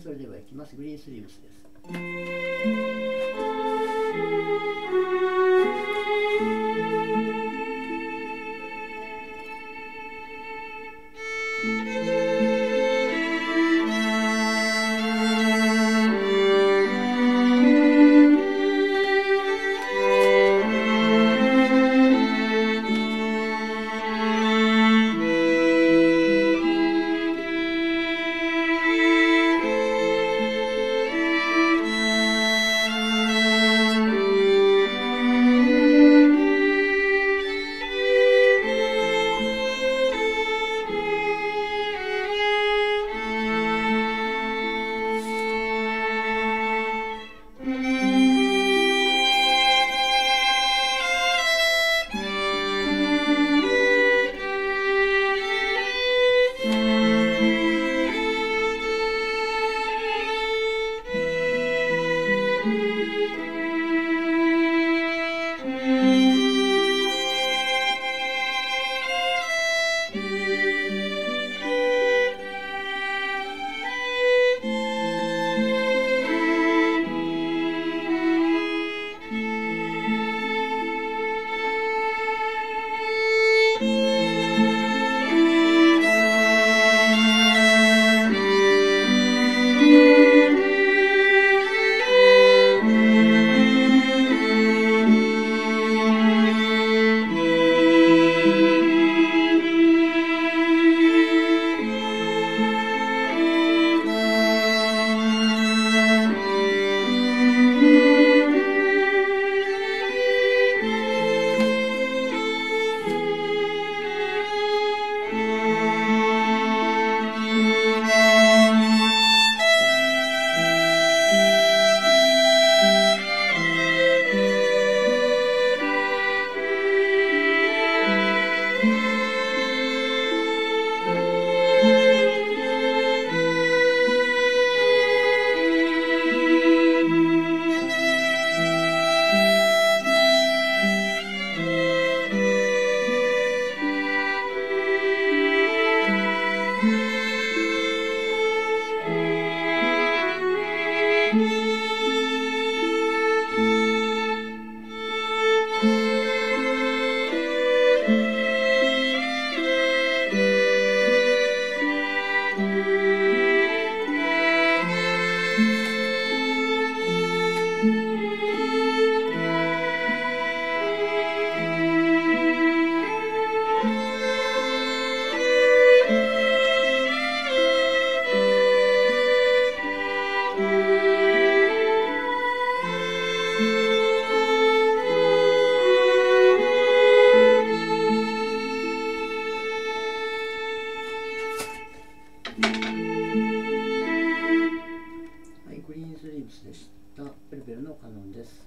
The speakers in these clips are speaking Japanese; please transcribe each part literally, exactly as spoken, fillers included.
それではいきます。グリーンスリーブスです。ペルペルのカノンです。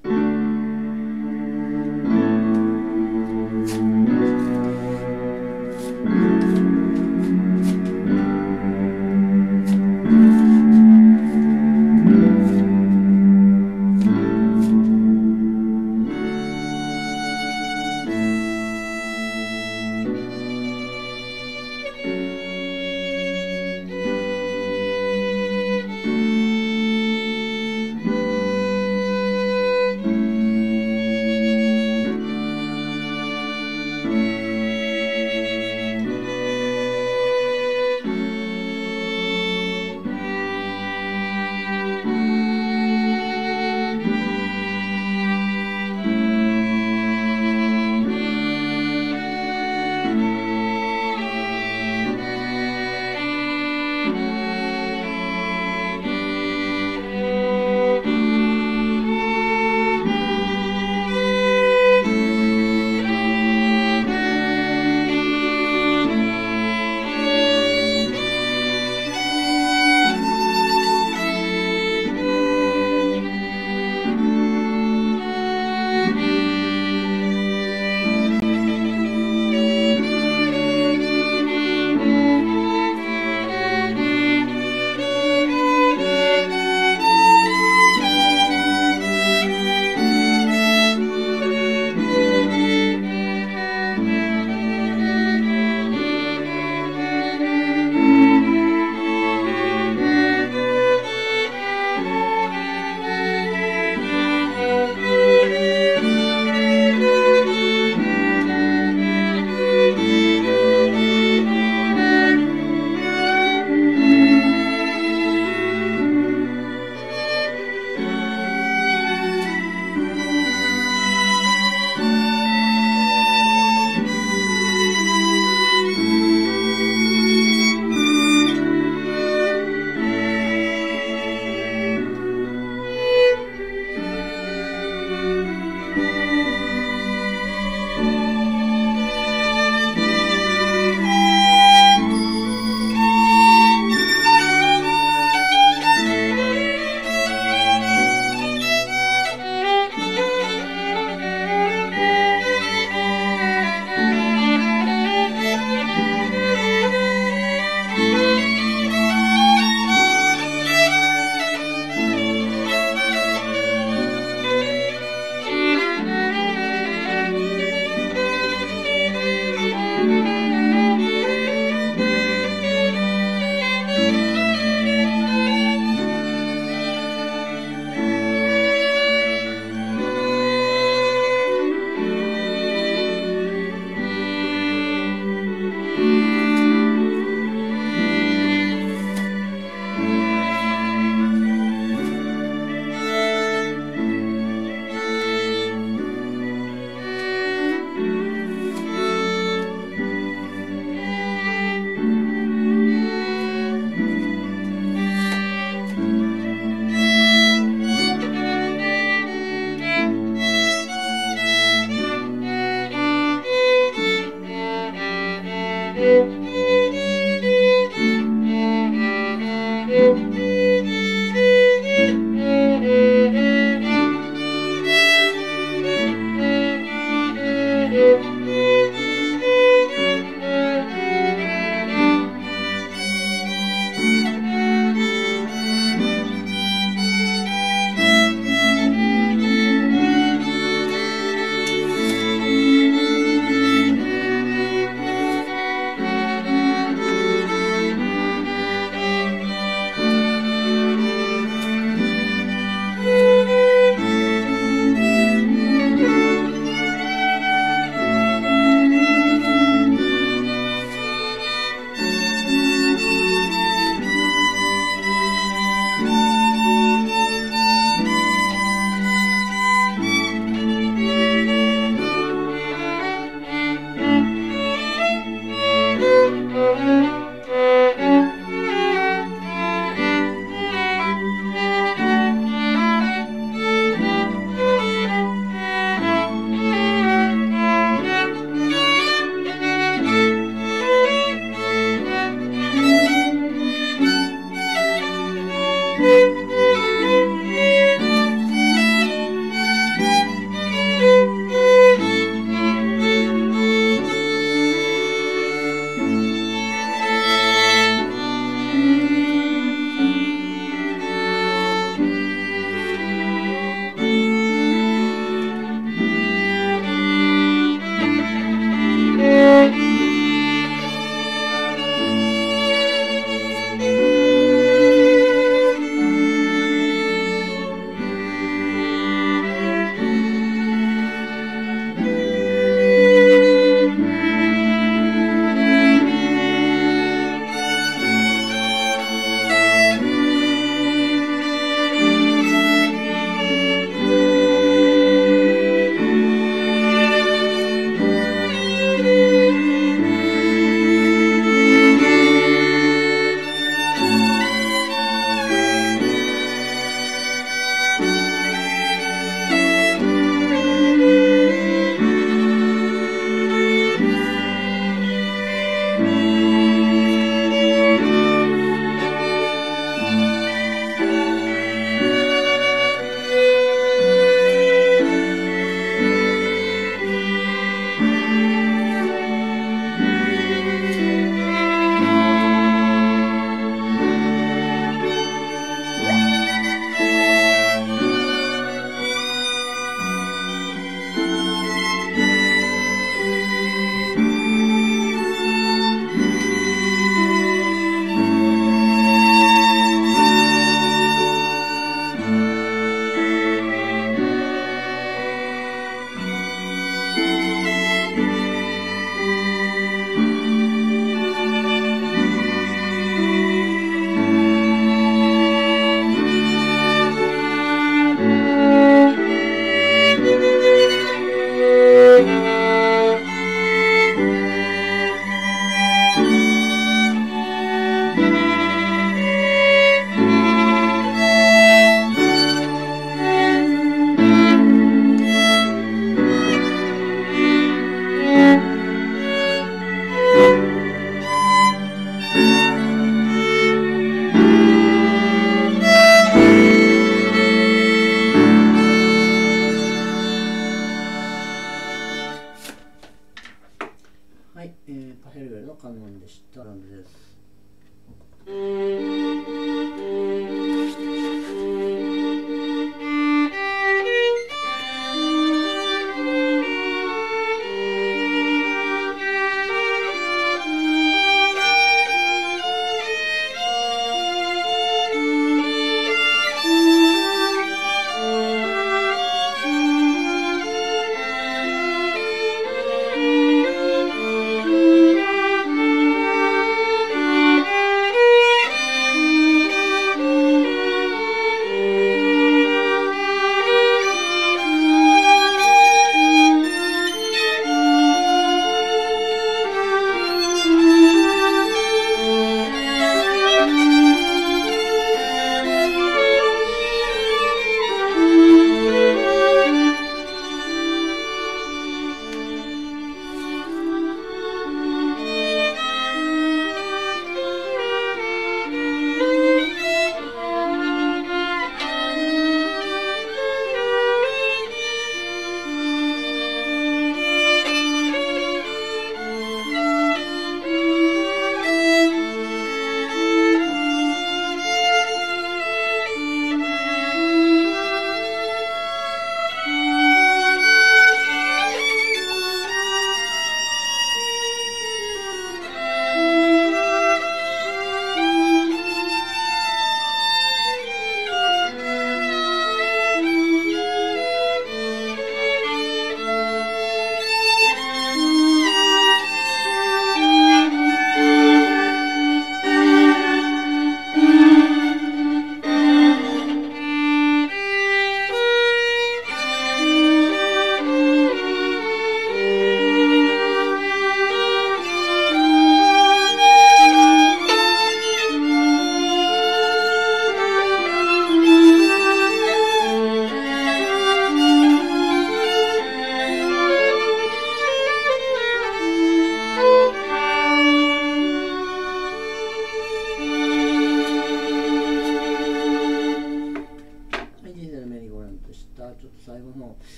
もも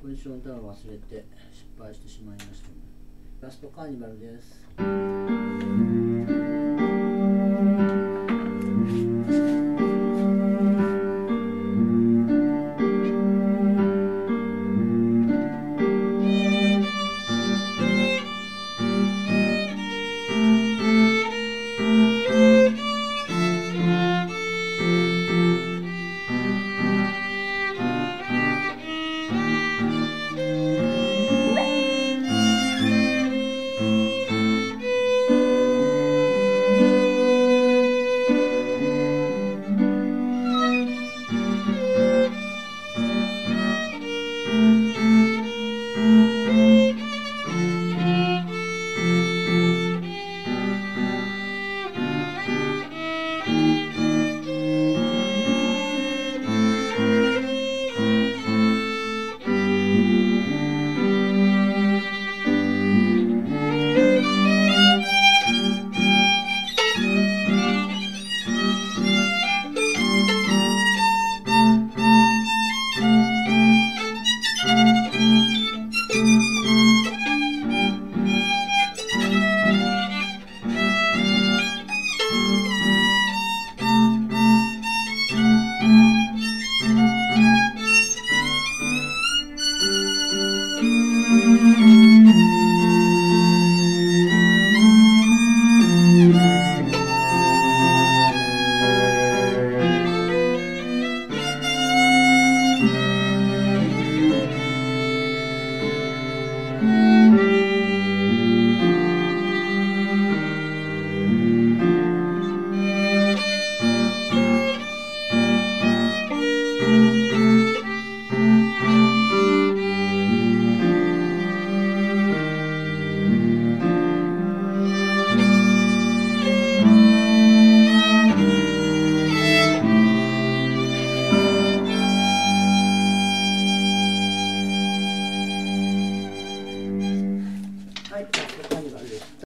うポジションターン忘れて失敗してしまいましたね。ラストカーニバルです。